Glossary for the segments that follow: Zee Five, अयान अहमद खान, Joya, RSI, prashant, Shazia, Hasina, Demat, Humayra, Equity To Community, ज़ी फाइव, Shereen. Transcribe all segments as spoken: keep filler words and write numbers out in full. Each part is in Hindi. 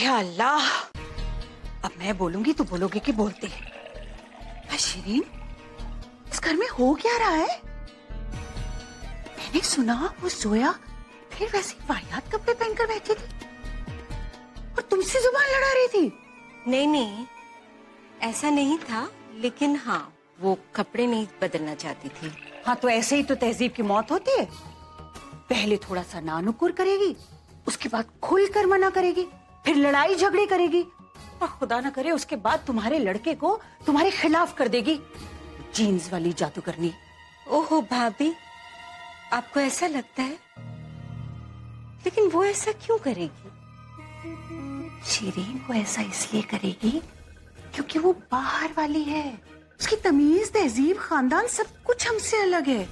या अल्लाह, अब मैं बोलूंगी तो बोलोगे कि बोलते हैं। शरीन, इस घर में हो क्या रहा है? मैंने सुना वो जोया फिर वैसे वाहियात कपड़े पहनकर बैठी थी और तुमसे जुबान लड़ा रही थी। नहीं नहीं, ऐसा नहीं था, लेकिन हाँ वो कपड़े नहीं बदलना चाहती थी। हाँ तो ऐसे ही तो तहजीब की मौत होती है, पहले थोड़ा सा नानुकुर करेगी, उसके बाद खुलकर मना करेगी, फिर लड़ाई झगड़े करेगी और खुदा ना करे उसके बाद तुम्हारे लड़के को तुम्हारे खिलाफ कर देगी। जीन्स वाली जादूगरनी। ओहो भाभी, आपको ऐसा लगता है? लेकिन वो ऐसा क्यों करेगी? शीरीन को ऐसा इसलिए करेगी क्योंकि वो बाहर वाली है, उसकी तमीज, तहजीब, खानदान सब कुछ हमसे अलग है।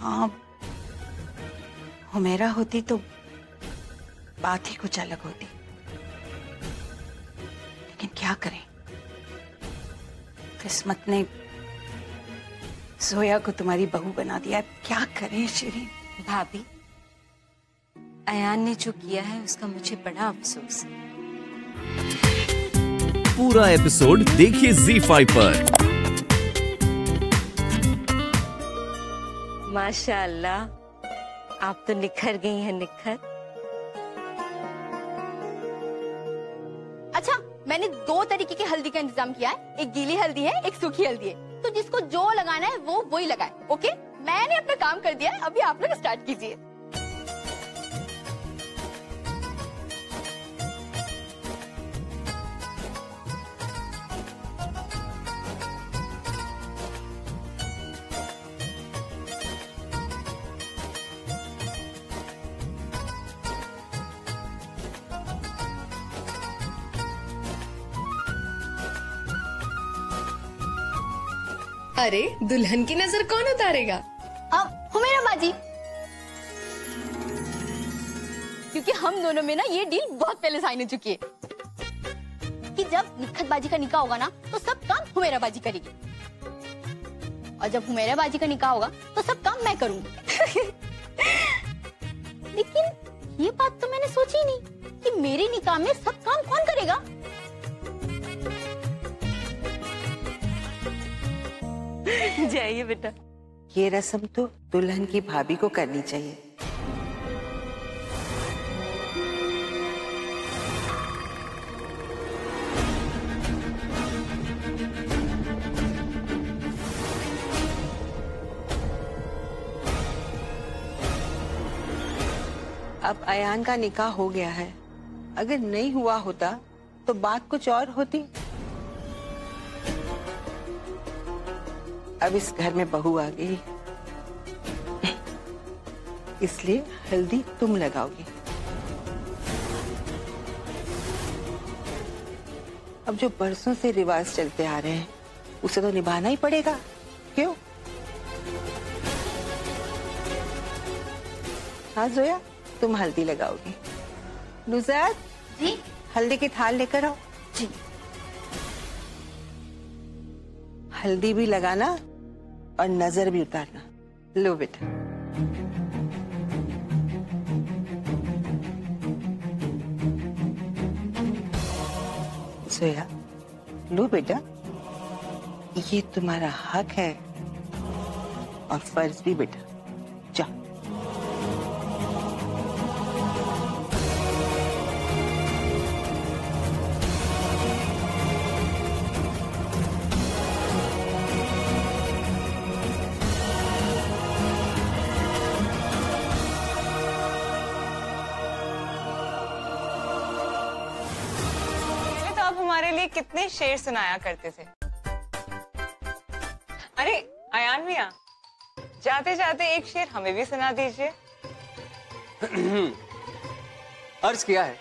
हाँ हुमैरा होती तो बात ही कुछ अलग होती, लेकिन क्या करें, किस्मत ने जोया को तुम्हारी बहू बना दिया, क्या करें शरीन। भाभी, अयान ने जो किया है उसका मुझे बड़ा अफसोस है। पूरा एपिसोड देखिए जी फाइव पर। माशाल्लाह, आप तो निखर गई हैं, निखर। अच्छा, मैंने दो तरीके की हल्दी का इंतजाम किया है, एक गीली हल्दी है, एक सूखी हल्दी है, तो जिसको जो लगाना है वो वही लगाए। ओके, मैंने अपना काम कर दिया है, अभी आप लोग स्टार्ट कीजिए। अरे दुल्हन की नजर कौन उतारेगा? अब हुमैरा बाजी, क्योंकि हम दोनों में ना ये डील बहुत पहले साइन हो चुकी है कि जब निखत बाजी का निकाह होगा ना तो सब काम हुमैरा बाजी करेगी, और जब हुमैरा बाजी का निकाह होगा तो सब काम मैं करूंगी। लेकिन ये बात तो मैंने सोची नहीं कि मेरे निकाह में सब काम कौन करेगा। जाइए बेटा, ये रस्म तो दुल्हन की भाभी को करनी चाहिए। अब अयान का निकाह हो गया है, अगर नहीं हुआ होता तो बात कुछ और होती। अब इस घर में बहू आ गई, इसलिए हल्दी तुम लगाओगी। अब जो बरसों से रिवाज चलते आ रहे हैं उसे तो निभाना ही पड़ेगा, क्यों? हाँ जोया, तुम हल्दी लगाओगी। नुजरत जी, हल्दी की थाल लेकर आओ। जी। हल्दी भी लगाना और नजर भी उतारना। लो बेटा, सोया लो बेटा, ये तुम्हारा हक है और फर्ज भी बेटा। जा, कितने शेर सुनाया करते थे। अरे अयान मियां, जाते जाते एक शेर हमें भी सुना दीजिए। अर्ज किया है।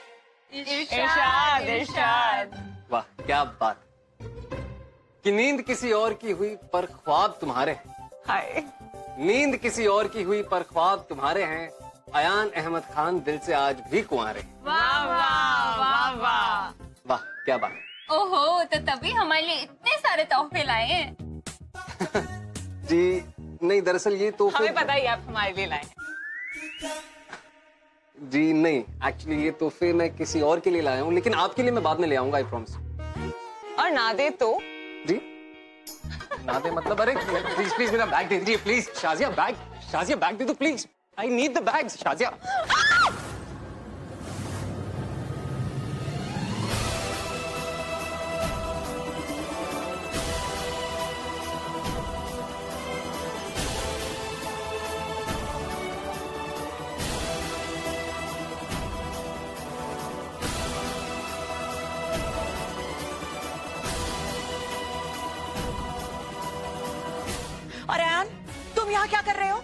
इरशाद, इरशाद। वाह क्या बात, कि नींद किसी और की हुई पर ख्वाब तुम्हारे हैं। हाय, नींद किसी और की हुई पर ख्वाब तुम्हारे हैं। अयान अहमद खान दिल से आज भी कुंवारे। वाह वाह वाह वाह वाह, क्या बात। ओहो, तो तभी हमारे लिए इतने सारे तोहफे लाए हैं। जी नहीं, दरअसल ये तोहफे हमें पता ही आप हमारे लिए लाए हैं। जी नहीं, एक्चुअली ये तोहफे मैं किसी और के लिए लाया हूँ, लेकिन आपके लिए मैं बाद में ले आऊंगा, आई प्रॉमिस। और ना दे तो? जी ना दे मतलब अरे प्लीज प्लीज मेरा बैग दे दीजिए please. Shazia bag, Shazia bag दे दो please, I need the bag Shazia. और अयान तुम यहाँ क्या कर रहे हो?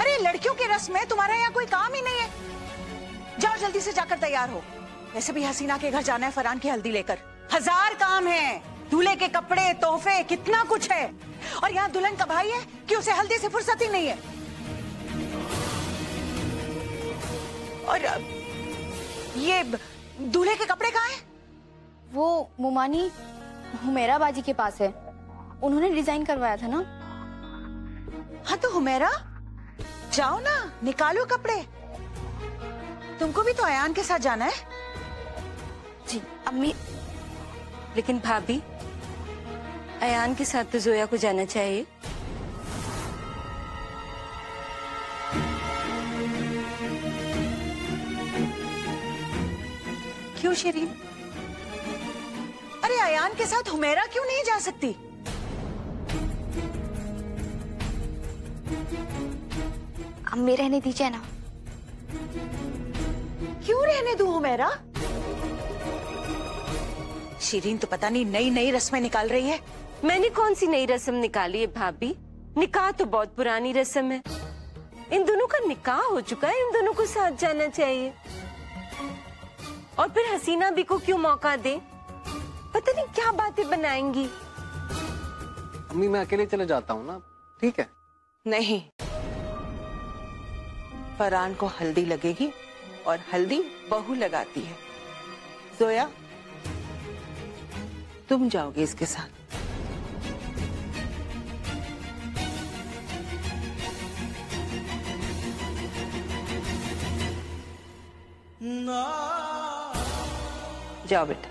अरे लड़कियों के रस्म में तुम्हारा यहाँ कोई काम ही नहीं है, जाओ जल्दी से जाकर तैयार हो। वैसे भी हसीना के घर जाना है फरहान की हल्दी लेकर, हजार काम है, दूल्हे के कपड़े, तोहफे, कितना कुछ है। और यहाँ दुल्हन का भाई है कि उसे हल्दी से फुर्सत ही नहीं है। और ये दूल्हे के कपड़े कहाँ हैं? वो मुमानी हुमैरा बाजी के पास है, उन्होंने डिजाइन करवाया था ना। हाँ तो हुमैरा जाओ ना, निकालो कपड़े, तुमको भी तो अयान के साथ जाना है। जी अम्मी, लेकिन भाभी अयान के साथ तो जोया को जाना चाहिए। क्यों शेरीन? अरे अयान के साथ हुमैरा क्यों नहीं जा सकती? अम्मी रहने दीजिए ना। क्यों रहने दूं हुमैरा? शीरीन तो पता नहीं नई नई रस्में निकाल रही है। मैंने कौन सी नई रस्म निकाली है भाभी, निकाह तो बहुत पुरानी रस्म है, इन दोनों का निकाह हो चुका है, इन दोनों को साथ जाना चाहिए। और फिर हसीना भी को क्यों मौका दे, पता नहीं क्या बातें बनाएंगी। अम्मी मैं अकेले चले जाता हूँ ना, ठीक है? नहीं, फरहान को हल्दी लगेगी और हल्दी बहू लगाती है। जोया तुम जाओगे इसके साथ। जाओ बेटा,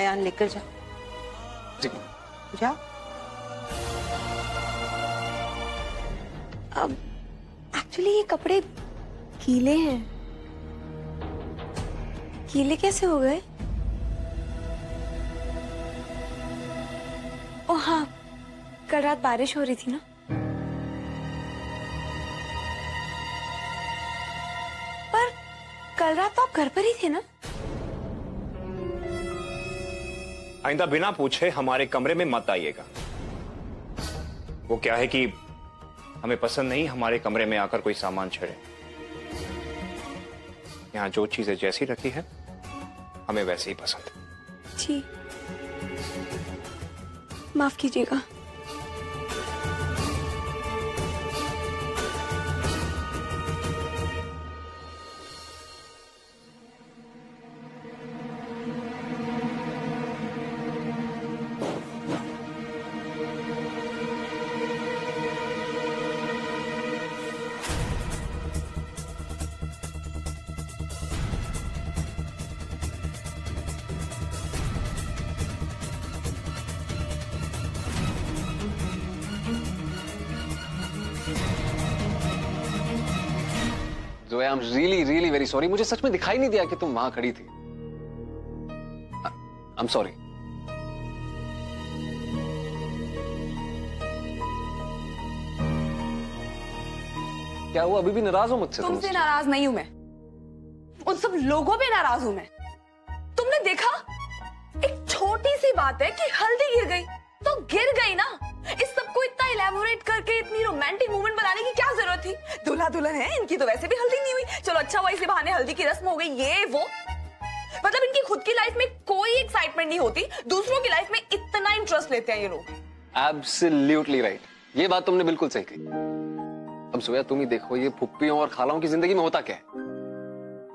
अयान लेकर जाओ। जी जाओ। अब एक्चुअली ये कपड़े गीले हैं, गीले कैसे हो गए? ओ हाँ, कल रात बारिश हो रही थी ना। पर कल रात तो आप घर पर ही थे ना? आइंदा बिना पूछे हमारे कमरे में मत आइएगा। वो क्या है कि हमें पसंद नहीं हमारे कमरे में आकर कोई सामान छेड़े। यहाँ जो चीजें जैसी रखी है हमें वैसे ही पसंद है। जी माफ कीजिएगा। Zoya, I'm really, really very sorry. मुझे सच में दिखाई नहीं दिया कि तुम वहां खड़ी थी। I'm sorry. क्या हुआ, अभी भी नाराज हो मुझसे? तुमसे नाराज नहीं हूं मैं, उन सब लोगों पे नाराज हूं मैं। तुमने देखा, एक छोटी सी बात है कि हल्दी गिर गई तो गिर गई ना। इस सबको इतना इलैबोरेट करके इतनी रोमांटिक मूवमेंट बनाने की क्या जरूरत थी? दूल्हा दुल्हन है, इनकी तो वैसे भी हल्दी नहीं हुई, चलो अच्छा हुआ, इसलिए बहाने हल्दी की रस्म हो गई। ये वो मतलब इनकी खुद की लाइफ में कोई एक्साइटमेंट नहीं होती, दूसरों की लाइफ में इतना इंटरेस्ट लेते हैं ये लोग। एब्सोल्युटली राइट, ये बात तुमने बिल्कुल सही कही। अब सोया तुम ही देखो, ये फुप्पियों और खालाओं की जिंदगी में होता क्या है।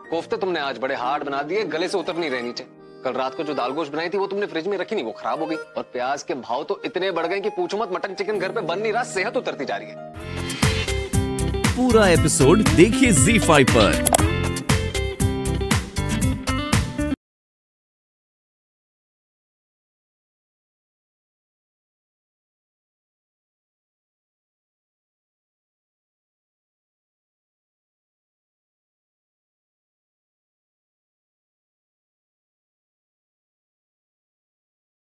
कोफ्ते तुमने आज बड़े हार्ड बना दिए, गले से उतर नहीं रहे नीचे। कल रात को जो दाल गोश्त बनाई थी वो तुमने फ्रिज में रखी नहीं, वो खराब हो गई। और प्याज के भाव तो इतने बढ़ गए कि पूछो मत, मटन चिकन घर पे बन नहीं रहा, सेहत उतरती जा रही है। पूरा एपिसोड देखिए ज़ी फाइव पर।